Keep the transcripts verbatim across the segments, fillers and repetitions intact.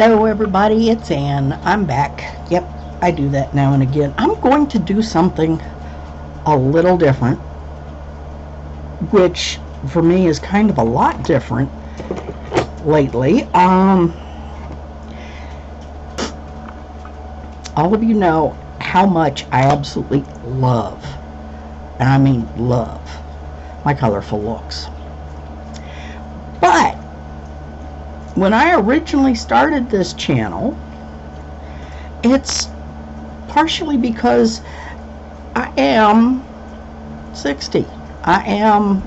Hello everybody, it's Ann. I'm back. Yep, I do that now and again. I'm going to do something a little different, which for me is kind of a lot different lately. Um, all of you know how much I absolutely love, and I mean love, my colorful looks. But when I originally started this channel, it's partially because I am sixty. I am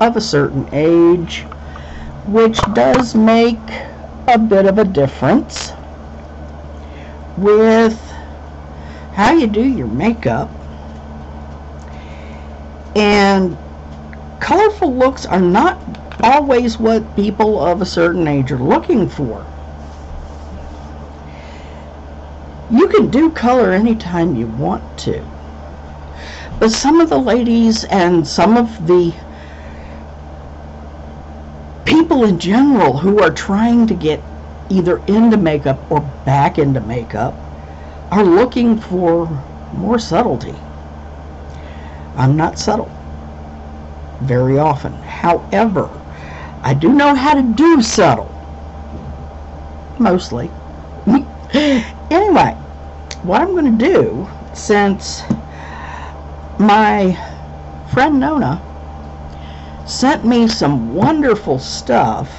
of a certain age, which does make a bit of a difference with how you do your makeup. And colorful looks are not always what people of a certain age are looking for. You can do color anytime you want to, but some of the ladies and some of the people in general who are trying to get either into makeup or back into makeup are looking for more subtlety. I'm not subtle very often. However, I do know how to do subtle. Mostly. Anyway, what I'm going to do, since my friend Nona sent me some wonderful stuff,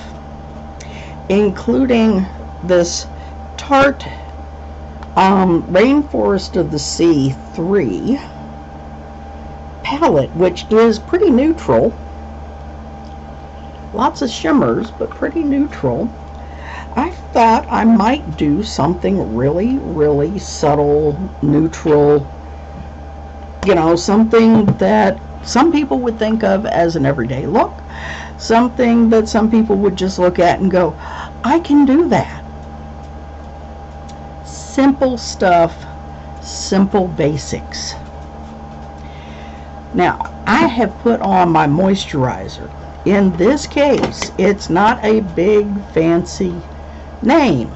including this Tarte um, Rainforest of the Sea three palette, which is pretty neutral. Lots of shimmers, but pretty neutral. I thought I might do something really, really subtle, neutral, you know, something that some people would think of as an everyday look, something that some people would just look at and go, I can do that. Simple stuff, simple basics. Now, I have put on my moisturizer. In this case, it's not a big fancy name.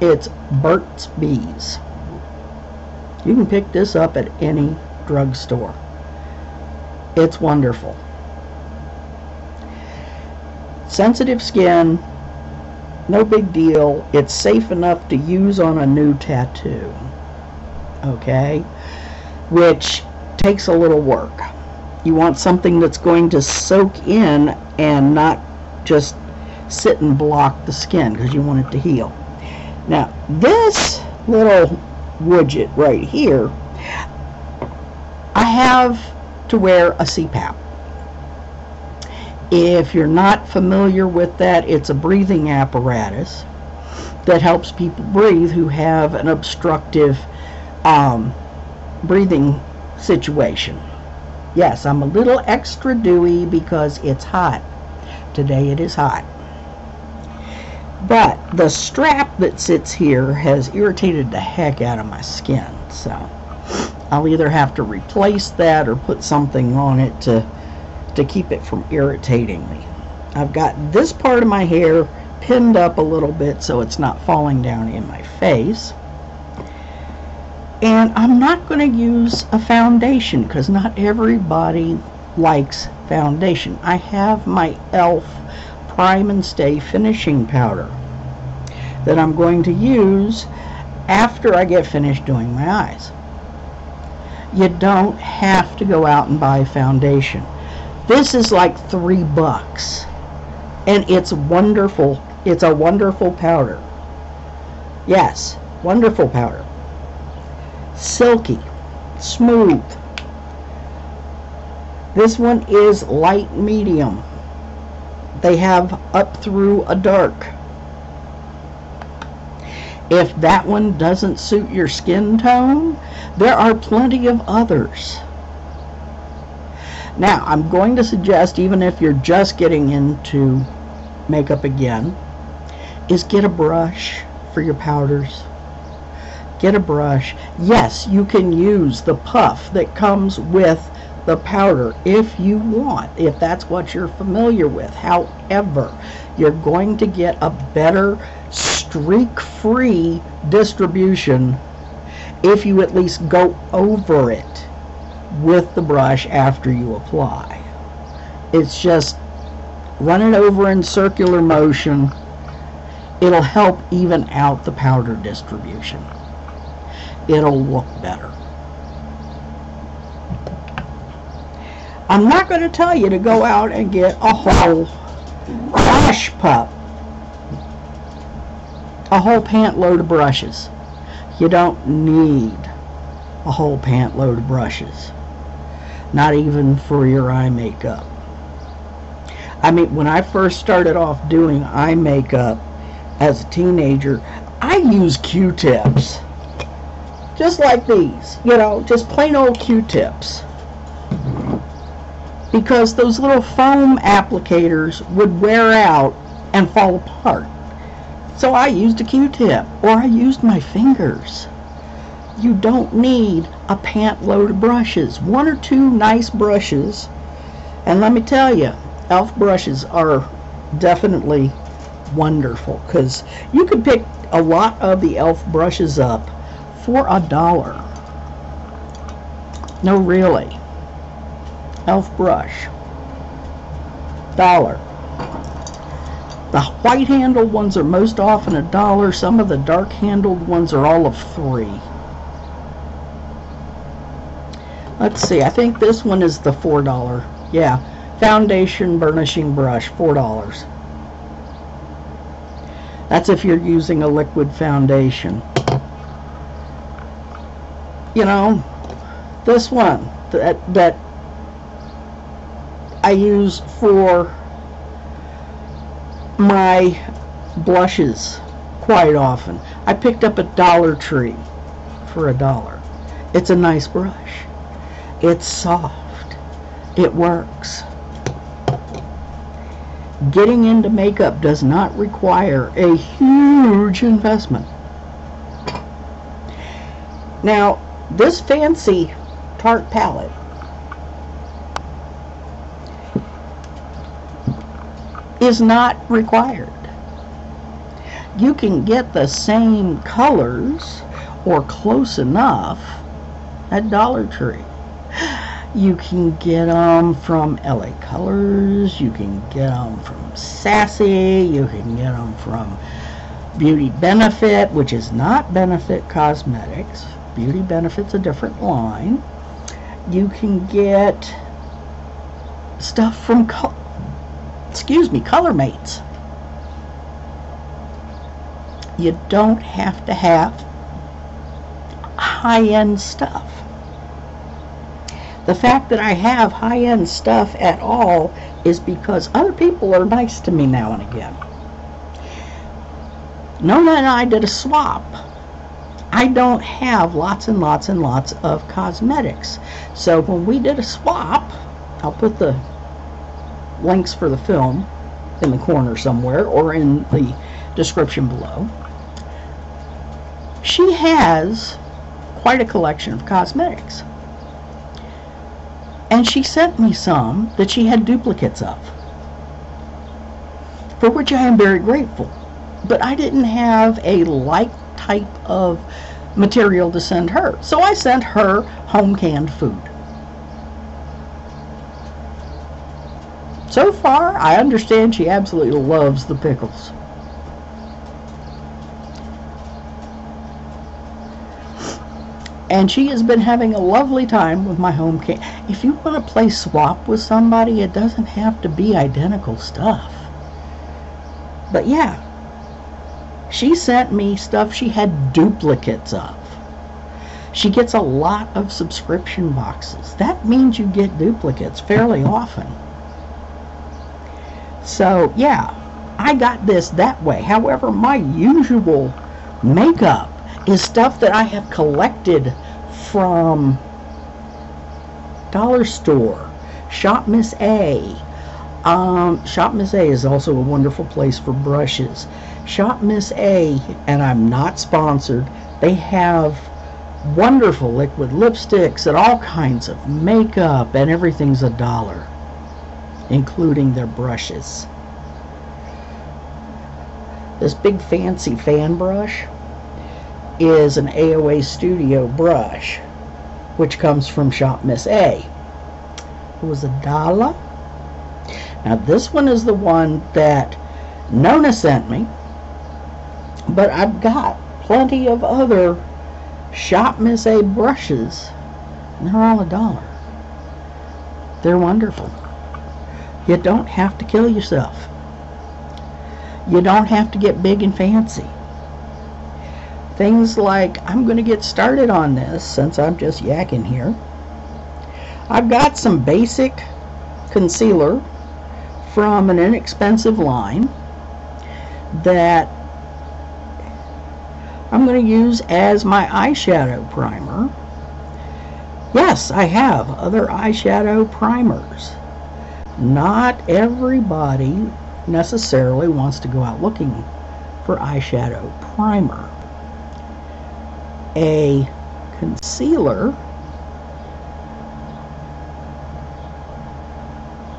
It's Burt's Bees. You can pick this up at any drugstore. It's wonderful. Sensitive skin, no big deal. It's safe enough to use on a new tattoo. Okay? Which takes a little work. You want something that's going to soak in and not just sit and block the skin, because you want it to heal. Now, this little widget right here, I have to wear a C PAP. If you're not familiar with that, it's a breathing apparatus that helps people breathe who have an obstructive um, breathing situation. Yes, I'm a little extra dewy because it's hot. Today it is hot. But the strap that sits here has irritated the heck out of my skin. So I'll either have to replace that or put something on it to, to keep it from irritating me. I've got this part of my hair pinned up a little bit so it's not falling down in my face. And I'm not going to use a foundation because not everybody likes foundation. I have my E L F Prime and Stay finishing powder that I'm going to use after I get finished doing my eyes. You don't have to go out and buy foundation. This is like three bucks. And it's wonderful. It's a wonderful powder. Yes, wonderful powder. Silky, smooth. This one is light medium. They have up through a dark. If that one doesn't suit your skin tone, there are plenty of others. Now, I'm going to suggest, even if you're just getting into makeup again, is get a brush for your powders. Get a brush. Yes, you can use the puff that comes with the powder if you want, if that's what you're familiar with. However, you're going to get a better, streak-free distribution if you at least go over it with the brush after you apply. It's just run it over in circular motion. It'll help even out the powder distribution. It'll look better. I'm not going to tell you to go out and get a whole brush pup, a whole pant load of brushes. You don't need a whole pant load of brushes, not even for your eye makeup. I mean, when I first started off doing eye makeup as a teenager, I used Q-tips, just like these, you know, just plain old Q-tips, because those little foam applicators would wear out and fall apart. So I used a Q-tip, or I used my fingers. You don't need a pant load of brushes. One or two nice brushes, and let me tell you, E L F brushes are definitely wonderful, because you can pick a lot of the E L F brushes up for a dollar. No, really. E L F brush. Dollar. The white handled ones are most often a dollar. Some of the dark handled ones are all of three. Let's see, I think this one is the four dollar. Yeah, foundation burnishing brush, four dollars. That's if you're using a liquid foundation. You know, this one that, that I use for my blushes quite often, I picked up at Dollar Tree for a dollar. It's a nice brush. It's soft. It works. Getting into makeup does not require a huge investment. Now, this fancy Tarte palette, is not required. You can get the same colors or close enough at Dollar Tree. You can get them from L A Colors, you can get them from Sassy, you can get them from Beauty Benefit, which is not Benefit Cosmetics. Beauty Benefit's a different line. You can get stuff from Color, excuse me, Color Mates. You don't have to have high-end stuff. The fact that I have high-end stuff at all is because other people are nice to me now and again. Nona and I did a swap. I don't have lots and lots and lots of cosmetics. So when we did a swap, I'll put the links for the film in the corner somewhere or in the description below. She has quite a collection of cosmetics. And she sent me some that she had duplicates of, for which I am very grateful. But I didn't have a like type of material to send her. So I sent her home canned food. So far, I understand she absolutely loves the pickles. And she has been having a lovely time with my home can. If you want to play swap with somebody, it doesn't have to be identical stuff. But yeah, she sent me stuff she had duplicates of. She gets a lot of subscription boxes. That means you get duplicates fairly often. So yeah, I got this that way. However, my usual makeup is stuff that I have collected from Dollar Store, Shop Miss A. Um, Shop Miss A is also a wonderful place for brushes. Shop Miss A, and I'm not sponsored, they have wonderful liquid lipsticks and all kinds of makeup, and everything's a dollar, including their brushes. This big fancy fan brush is an A O A Studio brush, which comes from Shop Miss A. It was a dollar. Now this one is the one that Nona sent me, but I've got plenty of other Shop Miss A brushes, and they're all a dollar. They're wonderful. You don't have to kill yourself. You don't have to get big and fancy. Things like, I'm going to get started on this since I'm just yakking here. I've got some basic concealer from an inexpensive line that I'm going to use as my eyeshadow primer. Yes, I have other eyeshadow primers. Not everybody necessarily wants to go out looking for eyeshadow primer. A concealer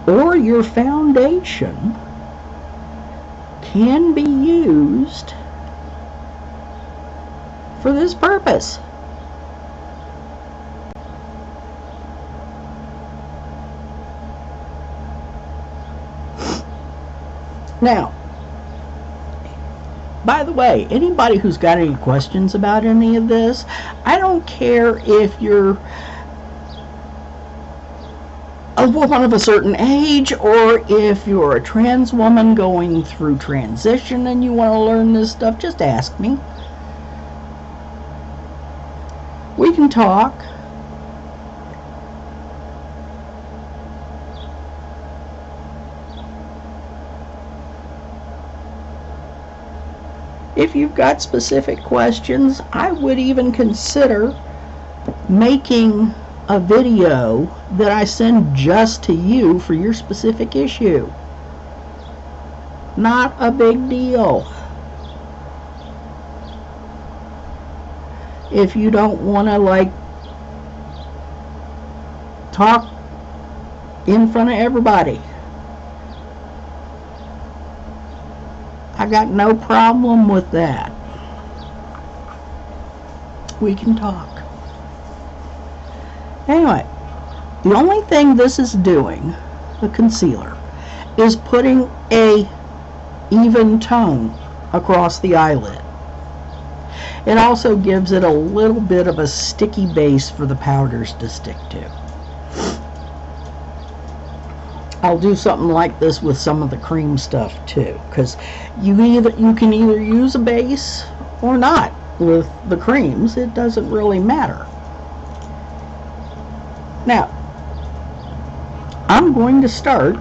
or your foundation can be used for this purpose. Now, by the way, anybody who's got any questions about any of this, I don't care if you're a woman of a certain age or if you're a trans woman going through transition and you want to learn this stuff, just ask me. We can talk. If you've got specific questions, I would even consider making a video that I send just to you for your specific issue. Not a big deal. If you don't want to, like, talk in front of everybody. I got no problem with that. We can talk. Anyway, the only thing this is doing, the concealer, is putting a even tone across the eyelid. It also gives it a little bit of a sticky base for the powders to stick to. I'll do something like this with some of the cream stuff too, because you either you can either use a base or not with the creams. It doesn't really matter. Now, I'm going to start.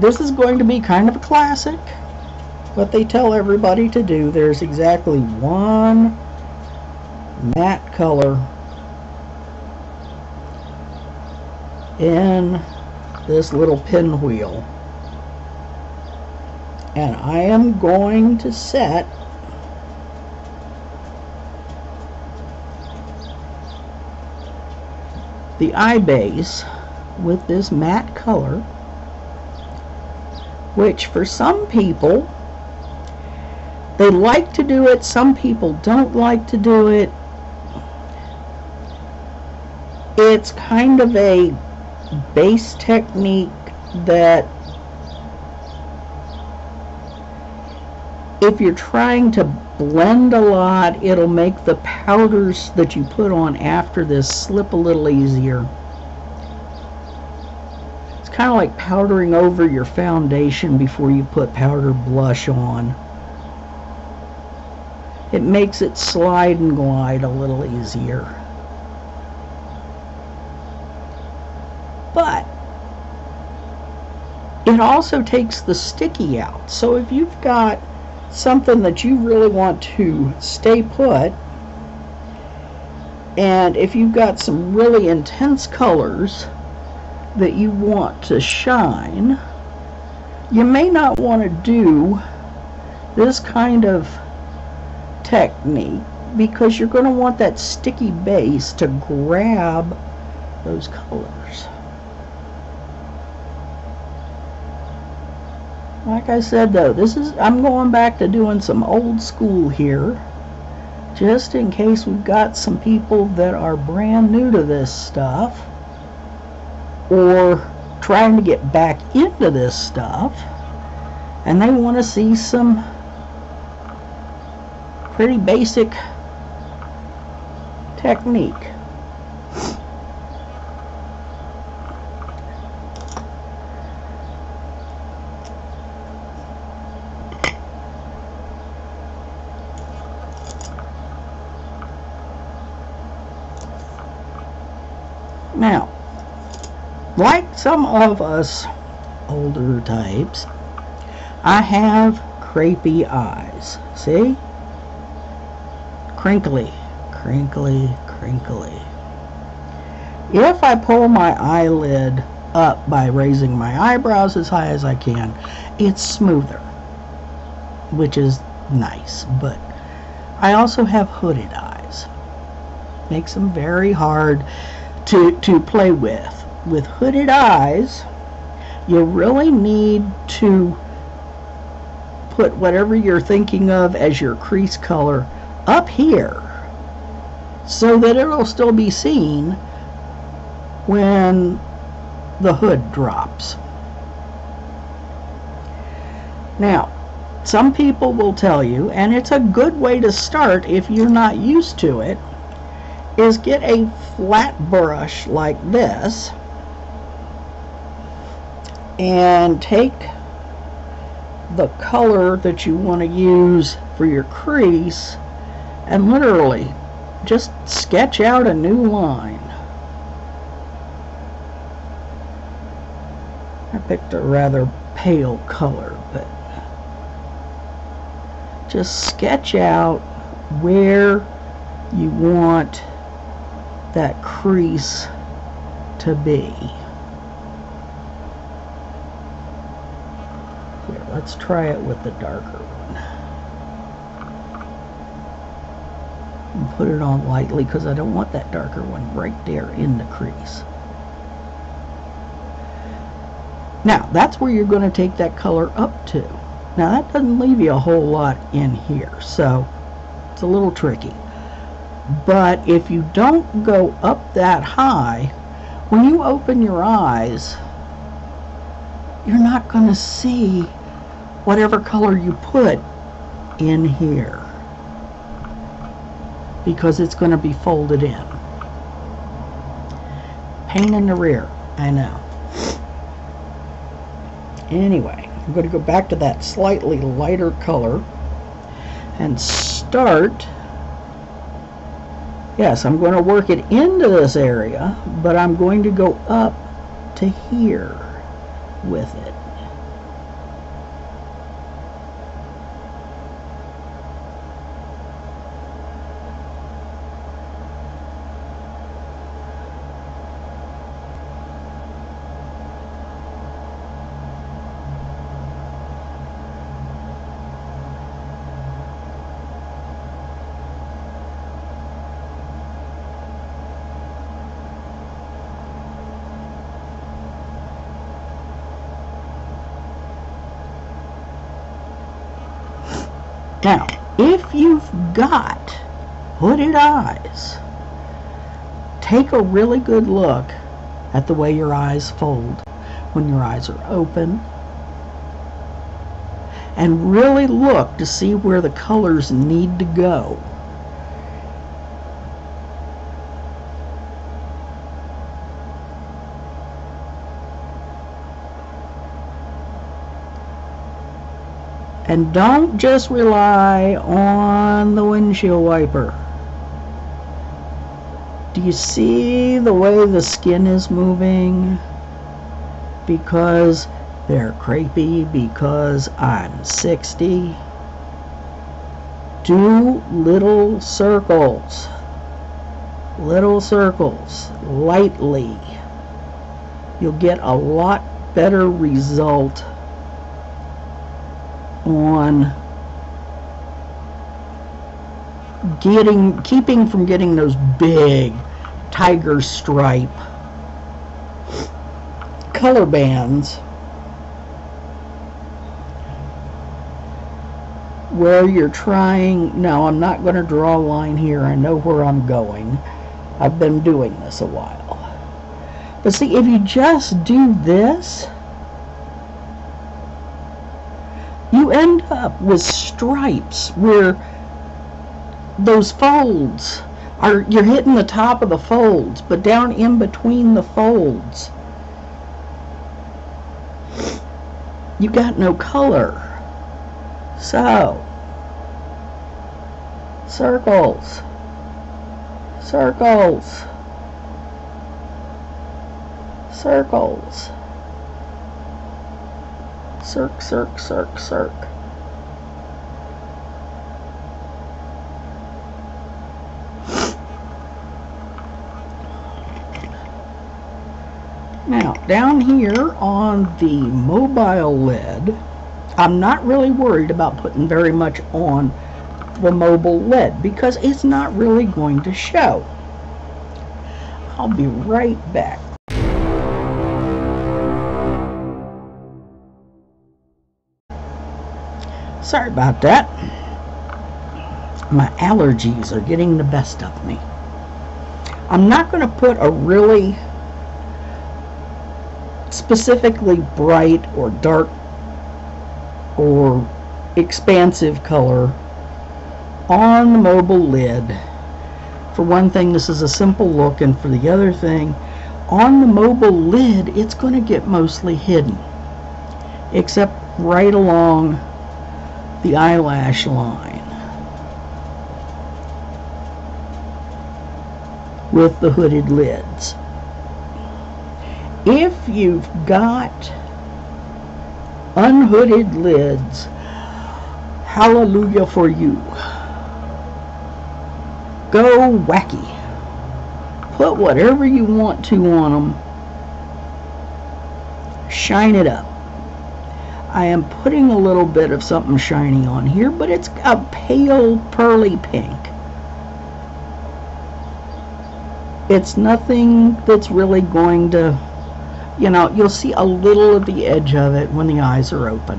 This is going to be kind of a classic, what they tell everybody to do. There's exactly one matte color in this little pinwheel, and I am going to set the eye base with this matte color, which for some people they like to do it, some people don't like to do it. It's kind of a base technique that if you're trying to blend a lot, it'll make the powders that you put on after this slip a little easier. It's kind of like powdering over your foundation before you put powder blush on. It makes it slide and glide a little easier. But it also takes the sticky out. So if you've got something that you really want to stay put, and if you've got some really intense colors that you want to shine, you may not want to do this kind of technique because you're going to want that sticky base to grab those colors. Like I said though, this is, I'm going back to doing some old school here, just in case we've got some people that are brand new to this stuff or trying to get back into this stuff and they want to see some pretty basic technique. Now, like some of us older types, I have crepey eyes. See? Crinkly, crinkly, crinkly. If I pull my eyelid up by raising my eyebrows as high as I can, it's smoother, which is nice, but I also have hooded eyes. Makes them very hard to, to play with. With hooded eyes, you really need to put whatever you're thinking of as your crease color up here so that it'll still be seen when the hood drops. Now, some people will tell you, and it's a good way to start if you're not used to it, is get a flat brush like this and take the color that you want to use for your crease and literally just sketch out a new line. I picked a rather pale color, but just sketch out where you want that crease to be. Here, let's try it with the darker one. And put it on lightly because I don't want that darker one right there in the crease. Now, that's where you're going to take that color up to. Now, that doesn't leave you a whole lot in here, so it's a little tricky. But if you don't go up that high, when you open your eyes, you're not going to see whatever color you put in here because it's going to be folded in. Pain in the rear, I know. Anyway, I'm going to go back to that slightly lighter color and start. Yes, I'm going to work it into this area, but I'm going to go up to here with it. Now, if you've got hooded eyes, take a really good look at the way your eyes fold when your eyes are open, and really look to see where the colors need to go. And don't just rely on the windshield wiper. Do you see the way the skin is moving? Because they're crepey, because I'm sixty. Do little circles. Little circles, lightly. You'll get a lot better result on getting, keeping from getting those big tiger stripe color bands where you're trying. Now, I'm not going to draw a line here. I know where I'm going. I've been doing this a while. But see, if you just do this, you end up with stripes where those folds are, you're hitting the top of the folds, but down in between the folds, you got no color. So, circles, circles, circles, circ, circ, circ, circ. Now, down here on the mobile lid, I'm not really worried about putting very much on the mobile lid because it's not really going to show. I'll be right back. Sorry about that. My allergies are getting the best of me. I'm not going to put a really specifically bright or dark or expansive color on the mobile lid. For one thing, this is a simple look, and for the other thing, on the mobile lid it's going to get mostly hidden except right along the eyelash line with the hooded lids. If you've got unhooded lids, hallelujah for you. Go wacky. Put whatever you want to on them. Shine it up. I am putting a little bit of something shiny on here, but it's a pale pearly pink. It's nothing that's really going to, you know, you'll see a little of the edge of it when the eyes are open.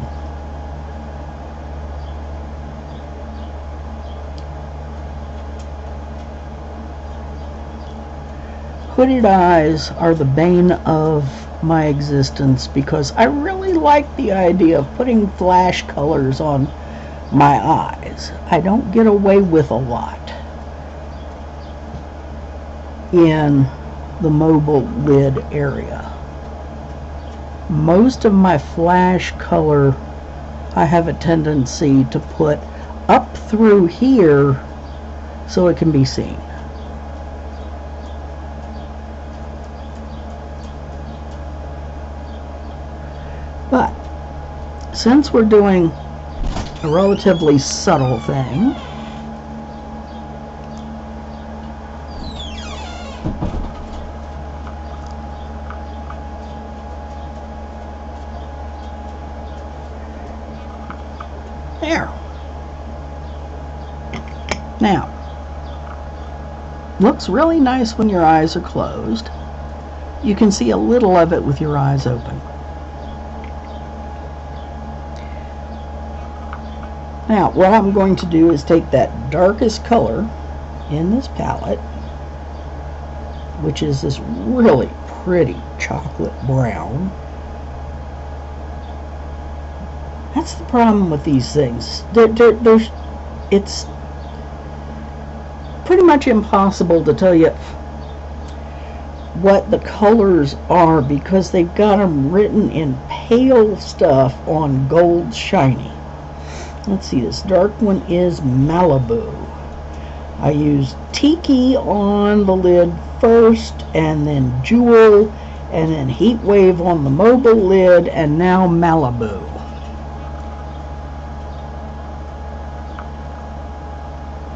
Hooded eyes are the bane of my existence because I really like the idea of putting flash colors on my eyes. I don't get away with a lot in the mobile lid area. Most of my flash color I have a tendency to put up through here so it can be seen. But since we're doing a relatively subtle thing, there. Now, looks really nice when your eyes are closed. You can see a little of it with your eyes open. Now, what I'm going to do is take that darkest color in this palette, which is this really pretty chocolate brown. That's the problem with these things. They're, they're, they're, it's pretty much impossible to tell you what the colors are because they've got them written in pale stuff on gold shiny. Let's see, this dark one is Malibu. I used Tiki on the lid first, and then Jewel, and then Heat Wave on the mobile lid, and now Malibu.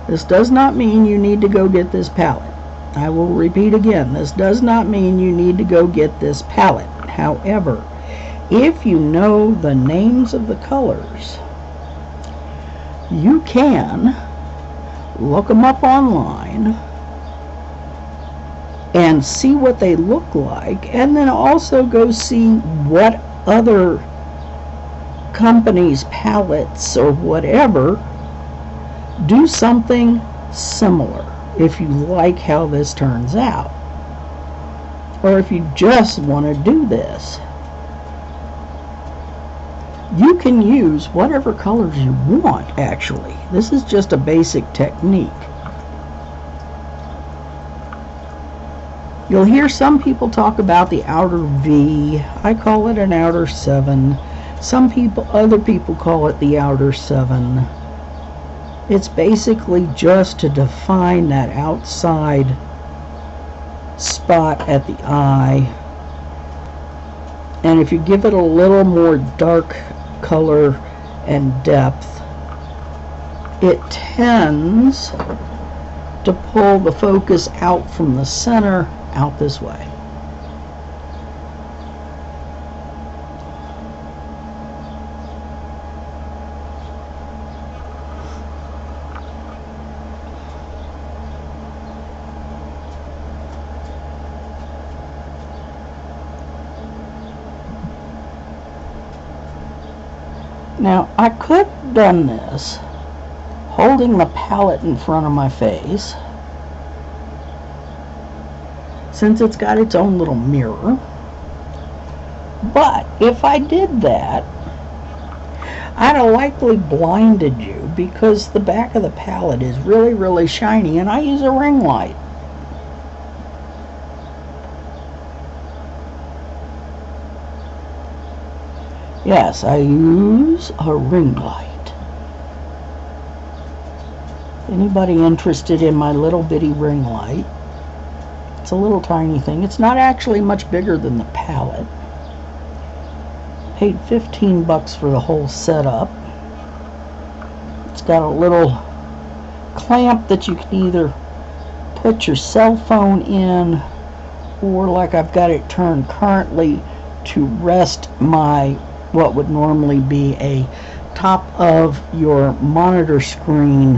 This does not mean you need to go get this palette. I will repeat again, this does not mean you need to go get this palette. However, if you know the names of the colors, you can look them up online and see what they look like, and then also go see what other companies' palettes or whatever do something similar if you like how this turns out, or if you just want to do this. You can use whatever colors you want. Actually, this is just a basic technique. You'll hear some people talk about the outer V. I call it an outer seven. Some people, other people call it the outer seven. It's basically just to define that outside spot at the eye. And if you give it a little more dark color and depth, it tends to pull the focus out from the center, out this way. Now, I could have done this holding the palette in front of my face, since it's got its own little mirror. But if I did that, I'd have likely blinded you, because the back of the palette is really, really shiny, and I use a ring light. Yes, I use a ring light. Anybody interested in my little bitty ring light? It's a little tiny thing. It's not actually much bigger than the palette. Paid fifteen bucks for the whole setup. It's got a little clamp that you can either put your cell phone in, or like I've got it turned currently to rest my what would normally be a top of your monitor screen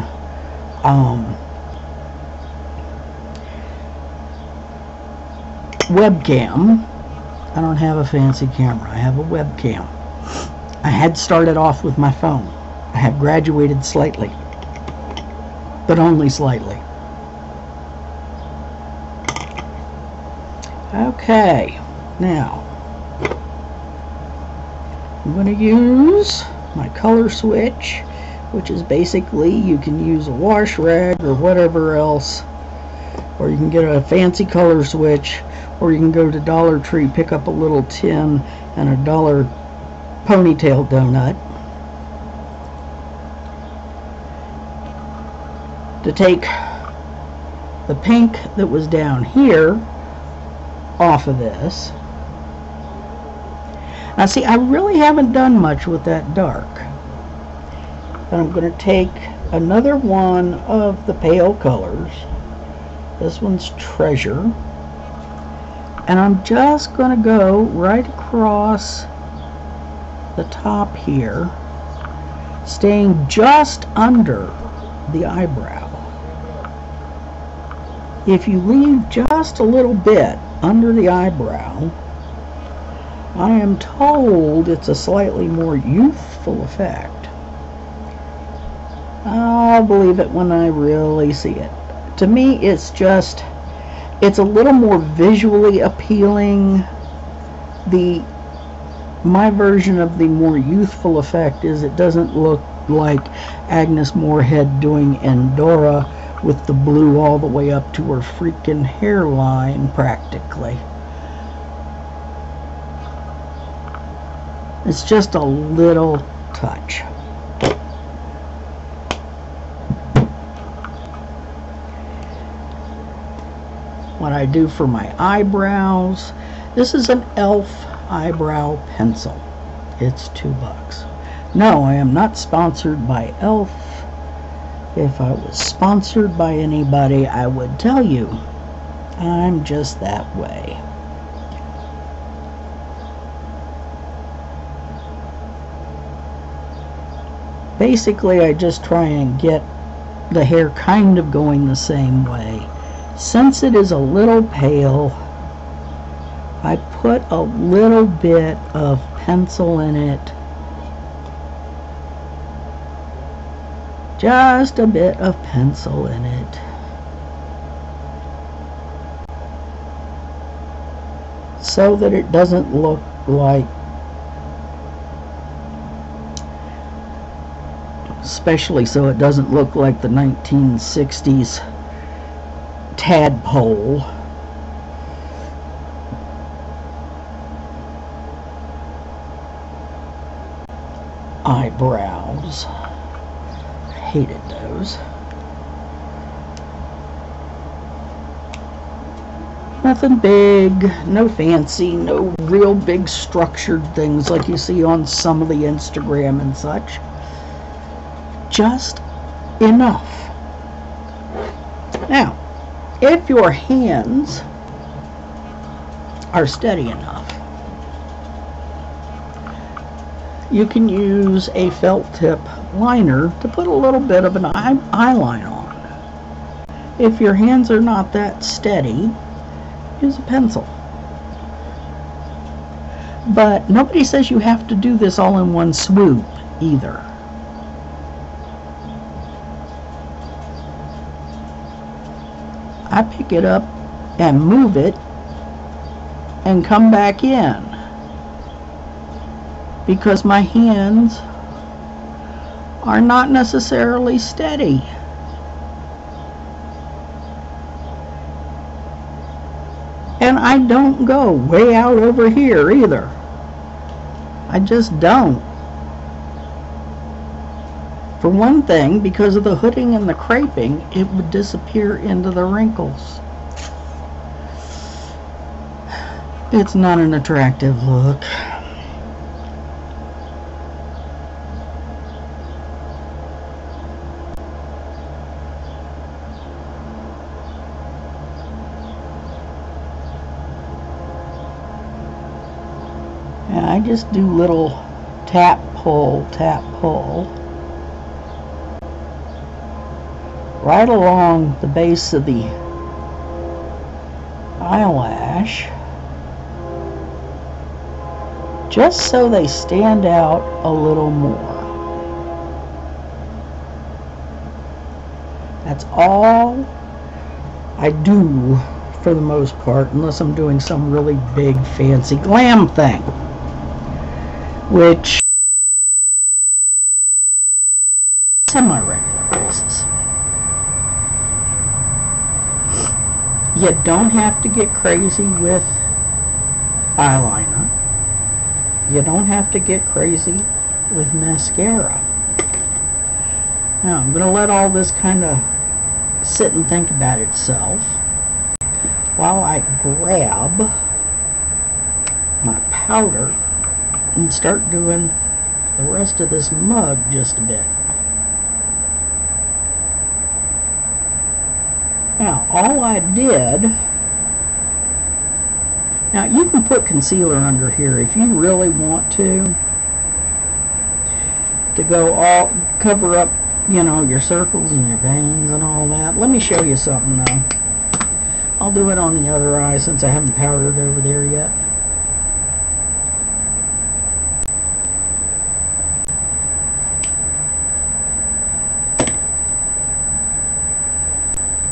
um, webcam. I don't have a fancy camera. I have a webcam. I had started off with my phone. I have graduated slightly, but only slightly. Okay, now I'm going to use my color switch, which is basically, you can use a wash rag or whatever else, or you can get a fancy color switch, or you can go to Dollar Tree, pick up a little tin and a dollar ponytail donut to take the pink that was down here off of this. Now see, I really haven't done much with that dark. But I'm going to take another one of the pale colors. This one's Treasure. And I'm just going to go right across the top here, staying just under the eyebrow. If you leave just a little bit under the eyebrow, I am told it's a slightly more youthful effect. I'll believe it when I really see it. To me, it's just, it's a little more visually appealing. The, my version of the more youthful effect is it doesn't look like Agnes Moorhead doing Endora with the blue all the way up to her freaking hairline, practically. It's just a little touch. What I do for my eyebrows, this is an E L F eyebrow pencil. It's two bucks. No, I am not sponsored by E L F. If I was sponsored by anybody, I would tell you. I'm just that way. Basically, I just try and get the hair kind of going the same way. Since it is a little pale, I put a little bit of pencil in it just a bit of pencil in it. So that it doesn't look like especially so it doesn't look like the nineteen sixties tadpole. Eyebrows. Hated those. Nothing big, no fancy, no real big structured things like you see on some of the Instagram and such. Just enough. Now, if your hands are steady enough, you can use a felt tip liner to put a little bit of an eye eyeline on. If your hands are not that steady, use a pencil. But nobody says you have to do this all in one swoop either. I pick it up and move it and come back in because my hands are not necessarily steady. And I don't go way out over here either. I just don't. For one thing, because of the hooding and the creping, it would disappear into the wrinkles. It's not an attractive look. And I just do little tap, pull, tap, pull. Right along the base of the eyelash, just so they stand out a little more. That's all I do for the most part, unless I'm doing some really big fancy glam thing, which semi-regular basis. You don't have to get crazy with eyeliner. You don't have to get crazy with mascara. Now I'm going to let all this kind of sit and think about itself while I grab my powder and start doing the rest of this mug just a bit. Now, all I did, now you can put concealer under here if you really want to, to go all, cover up, you know, your circles and your veins and all that. Let me show you something though. I'll do it on the other eye since I haven't powdered over there yet.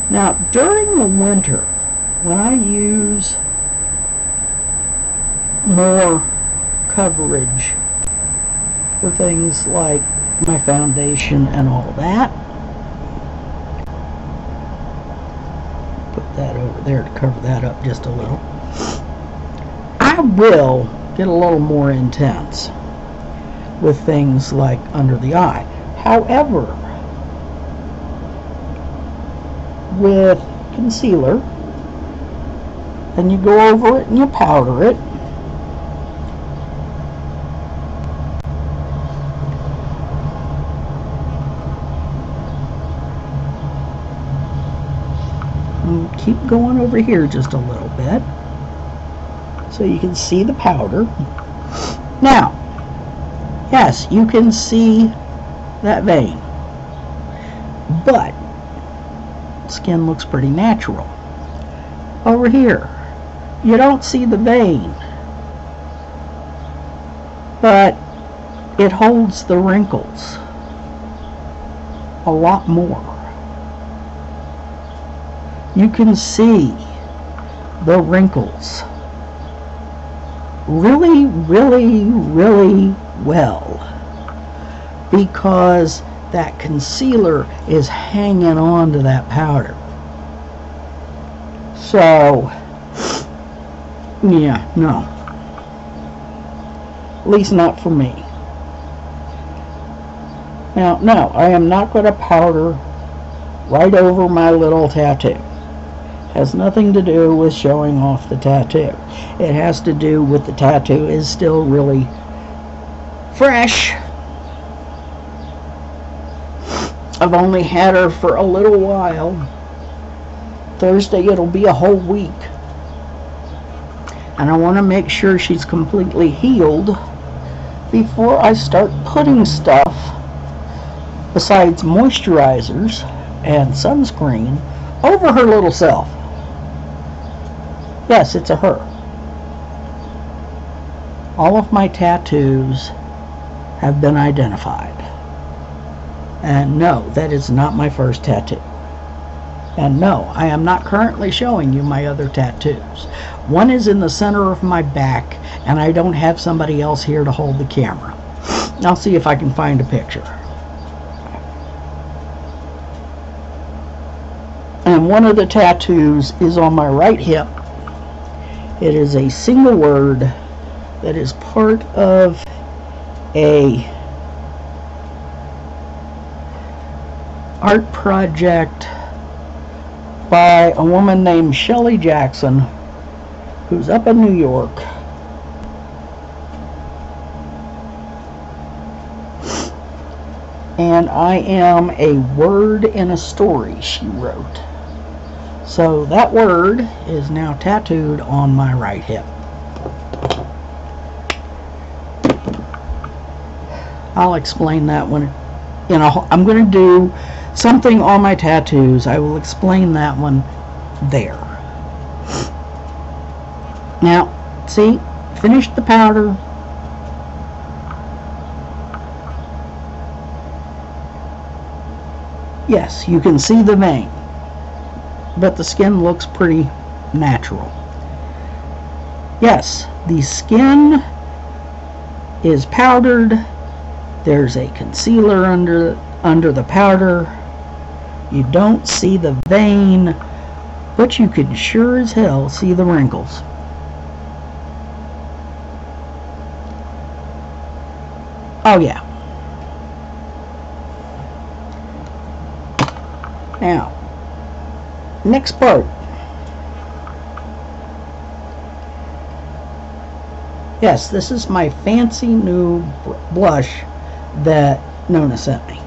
Now, during the winter, when I use more coverage for things like my foundation and all that, put that over there to cover that up just a little, I will get a little more intense with things like under the eye. However, with concealer, then you go over it and you powder it. And keep going over here just a little bit so you can see the powder. Now, yes, you can see that vein, but skin looks pretty natural. Over here, you don't see the vein, but it holds the wrinkles. a lot more. You can see the wrinkles really, really, really well because that concealer is hanging on to that powder. So, yeah, no. At least not for me. Now, no, I am not going to powder right over my little tattoo. Has nothing to do with showing off the tattoo. It has to do with the tattoo is still really fresh. I've only had her for a little while. Thursday it'll be a whole week. And I want to make sure she's completely healed before I start putting stuff besides moisturizers and sunscreen over her little self. Yes, it's a her. All of my tattoos have been identified. And no, that is not my first tattoo. And no, I am not currently showing you my other tattoos. One is in the center of my back, and I don't have somebody else here to hold the camera. I'll see if I can find a picture. And one of the tattoos is on my right hip. It is a single word that is part of a art project by a woman named Shelley Jackson, who's up in New York. And I am a word in a story, she wrote. So that word is now tattooed on my right hip. I'll explain that when, you know, I'm going to do something on my tattoos. I will explain that one there. Now, see, finished the powder. Yes, you can see the vein. But the skin looks pretty natural. Yes, the skin is powdered. There's a concealer under under the powder. You don't see the vein, but you can sure as hell see the wrinkles. Oh yeah. Now, next part. Yes, this is my fancy new blush that Nona sent me.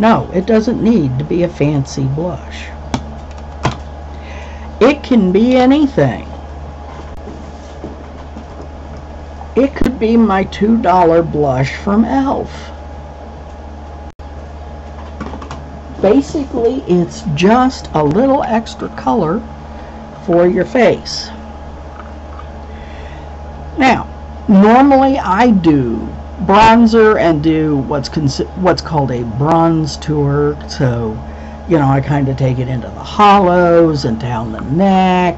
No, it doesn't need to be a fancy blush. It can be anything. It could be my two dollar blush from E L F. Basically, it's just a little extra color for your face. Now, normally I do bronzer and do what's what's called a bronze tour. So, you know, I kind of take it into the hollows and down the neck,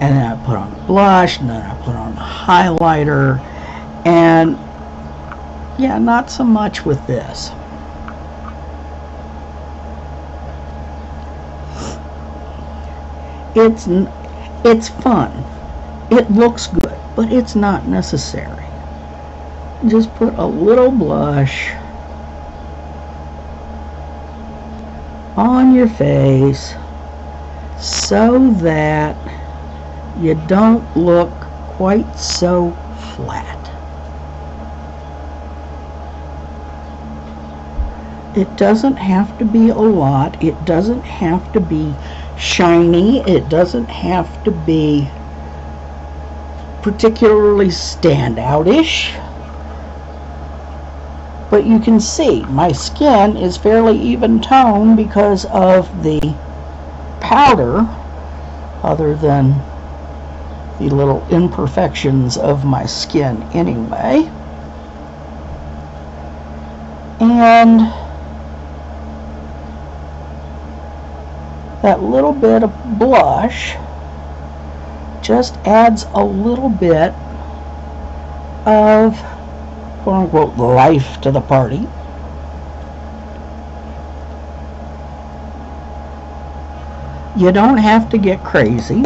and then I put on the blush, and then I put on the highlighter, and yeah, not so much with this. It's, it's fun. It looks good, but it's not necessary. Just put a little blush on your face so that you don't look quite so flat. It doesn't have to be a lot. It doesn't have to be shiny. It doesn't have to be particularly standout-ish. But you can see my skin is fairly even toned because of the powder, other than the little imperfections of my skin anyway. and that little bit of blush just adds a little bit of quote-unquote life to the party. You don't have to get crazy.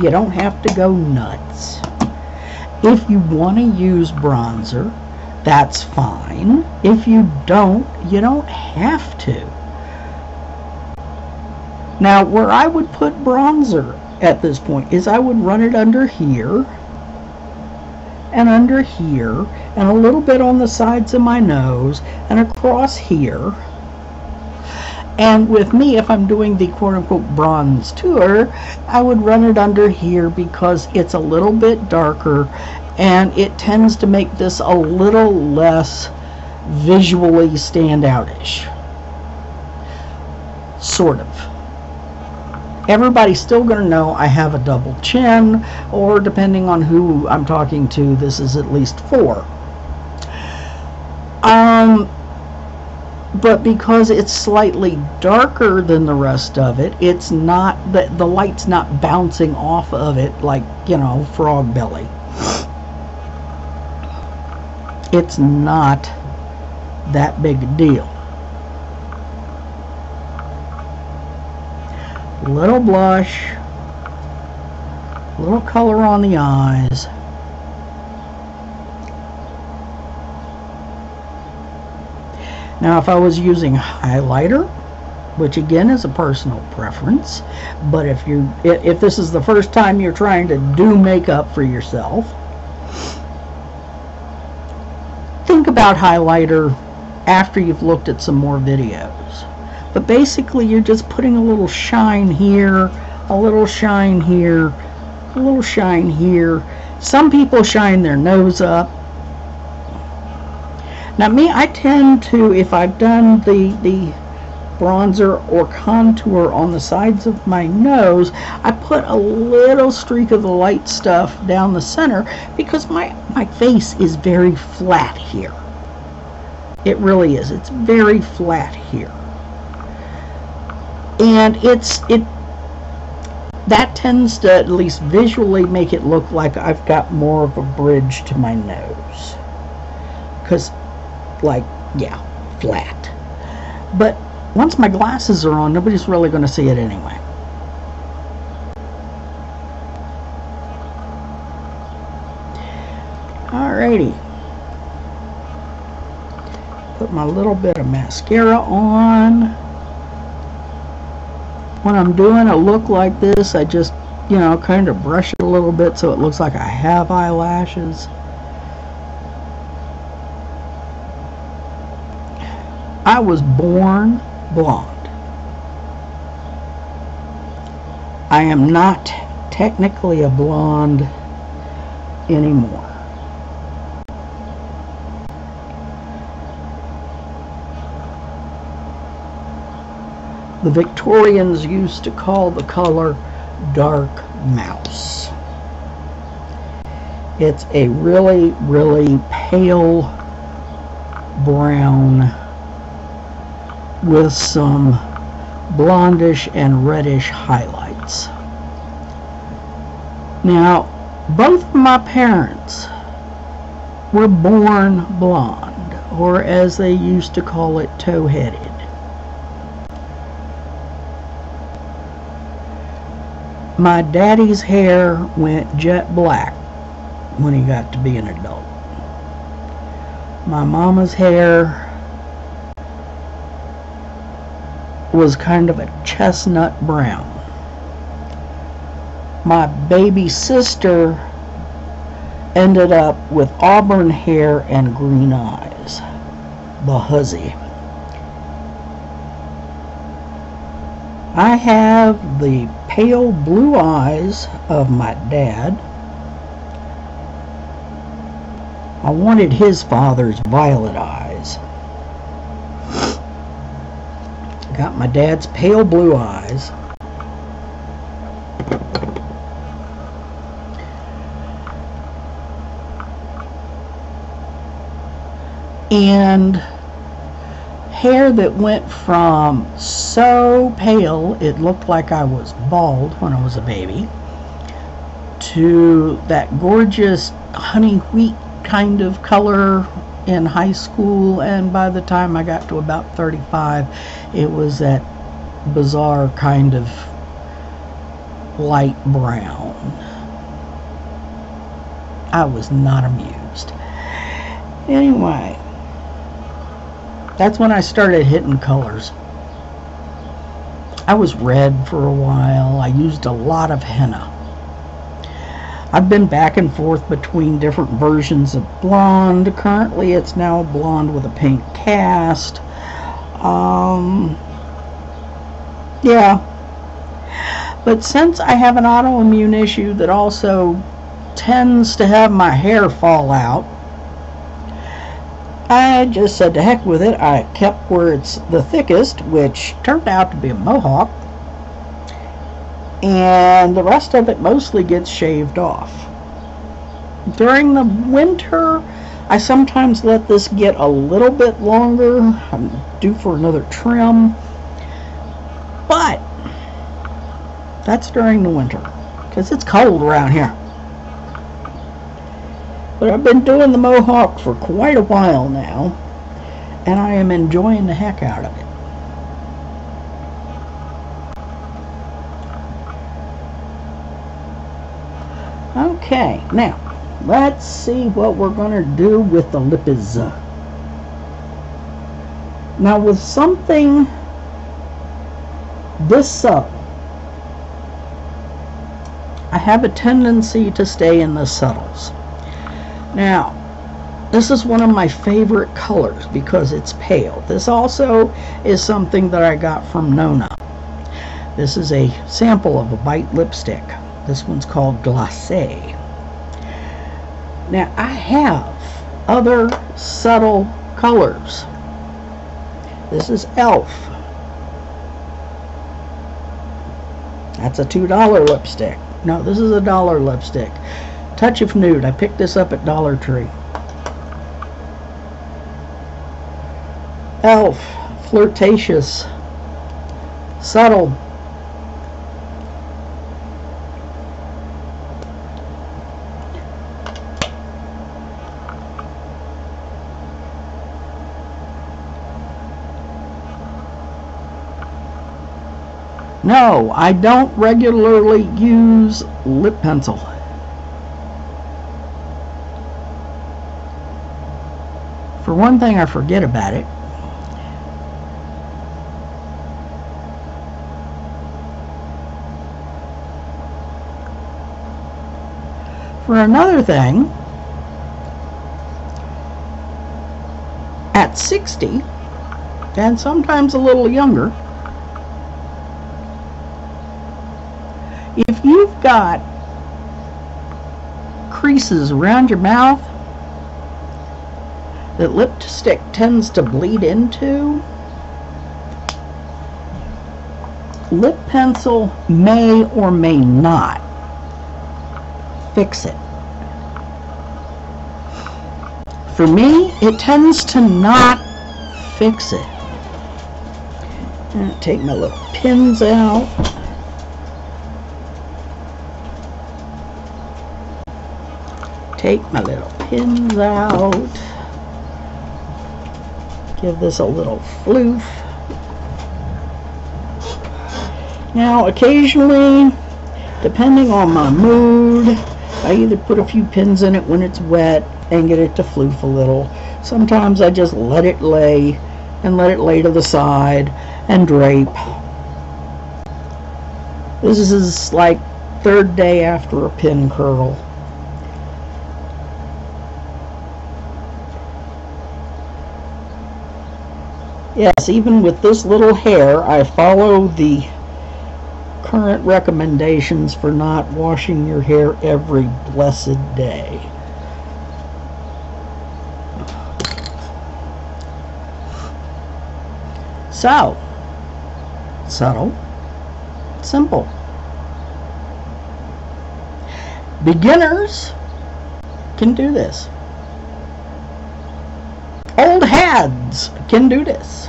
You don't have to go nuts. If you want to use bronzer, that's fine. If you don't, you don't have to. Now, where I would put bronzer at this point is I would run it under here and under here and a little bit on the sides of my nose and across here. And with me, if I'm doing the quote-unquote bronze tour, I would run it under here because it's a little bit darker and it tends to make this a little less visually standoutish. Sort of. Everybody's still going to know I have a double chin, or depending on who I'm talking to, this is at least four. Um... But because it's slightly darker than the rest of it, it's not that the light's not bouncing off of it like, you know, frog belly. It's not that big a deal. Little blush, little color on the eyes. Now, if I was using highlighter, which again is a personal preference, but if you if this is the first time you're trying to do makeup for yourself, think about highlighter after you've looked at some more videos. But basically, you're just putting a little shine here, a little shine here, a little shine here. Some people shine their nose up. Now me, I tend to, if I've done the, the bronzer or contour on the sides of my nose, I put a little streak of the light stuff down the center because my, my face is very flat here. It really is. It's very flat here. And it's, it, that tends to at least visually make it look like I've got more of a bridge to my nose. Because like, yeah, flat. But once my glasses are on, nobody's really going to see it anyway. Alrighty. Put my little bit of mascara on. When I'm doing a look like this, I just, you know, kind of brush it a little bit so it looks like I have eyelashes. I was born blonde. I am not technically a blonde anymore. The Victorians used to call the color dark mouse. It's a really, really pale brown with some blondish and reddish highlights. Now, both of my parents were born blonde, or as they used to call it, tow-headed. My daddy's hair went jet black when he got to be an adult. My mama's hair was kind of a chestnut brown. My baby sister ended up with auburn hair and green eyes. The hussy. I have the pale blue eyes of my dad. I wanted his father's violet eyes. Got my dad's pale blue eyes. And hair that went from so pale it looked like I was bald when I was a baby to that gorgeous honey wheat kind of color in high school, and by the time I got to about thirty-five it was that bizarre kind of light brown. I was not amused. Anyway, that's when I started hitting colors. I was red for a while. I used a lot of henna. I've been back and forth between different versions of blonde. Currently it's now blonde with a pink cast. Um, yeah. But since I have an autoimmune issue that also tends to have my hair fall out, I just said to heck with it. I kept where it's the thickest, which turned out to be a mohawk, and the rest of it mostly gets shaved off. During the winter, I sometimes let this get a little bit longer. I'm due for another trim, but that's during the winter because it's cold around here. But I've been doing the mohawk for quite a while now, and I am enjoying the heck out of it. Okay, now let's see what we're going to do with the lippies. Now, with something this subtle, I have a tendency to stay in the subtles. Now, this is one of my favorite colors because it's pale. This also is something that I got from Nona. This is a sample of a white lipstick. This one's called Glacé. Now, I have other subtle colors. This is E L F. That's a two dollar lipstick. No, this is a dollar lipstick. Touch of Nude. I picked this up at Dollar Tree. E L F. Flirtatious. Subtle. No, I don't regularly use lip pencil. For one thing, I forget about it. For another thing, at sixty, and sometimes a little younger, if you've got creases around your mouth that lipstick tends to bleed into, lip pencil may or may not fix it. For me, it tends to not fix it. I'll take my little pins out. Take my little pins out. Give this a little floof. Now, occasionally, depending on my mood, I either put a few pins in it when it's wet and get it to floof a little. Sometimes I just let it lay and let it lay to the side and drape. This is like third day after a pin curl. Yes, even with this little hair, I follow the current recommendations for not washing your hair every blessed day. So, subtle, simple. Beginners can do this. Old hads can do this.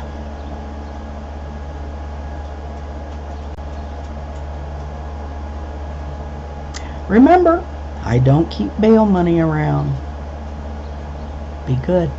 Remember, I don't keep bail money around. Be good.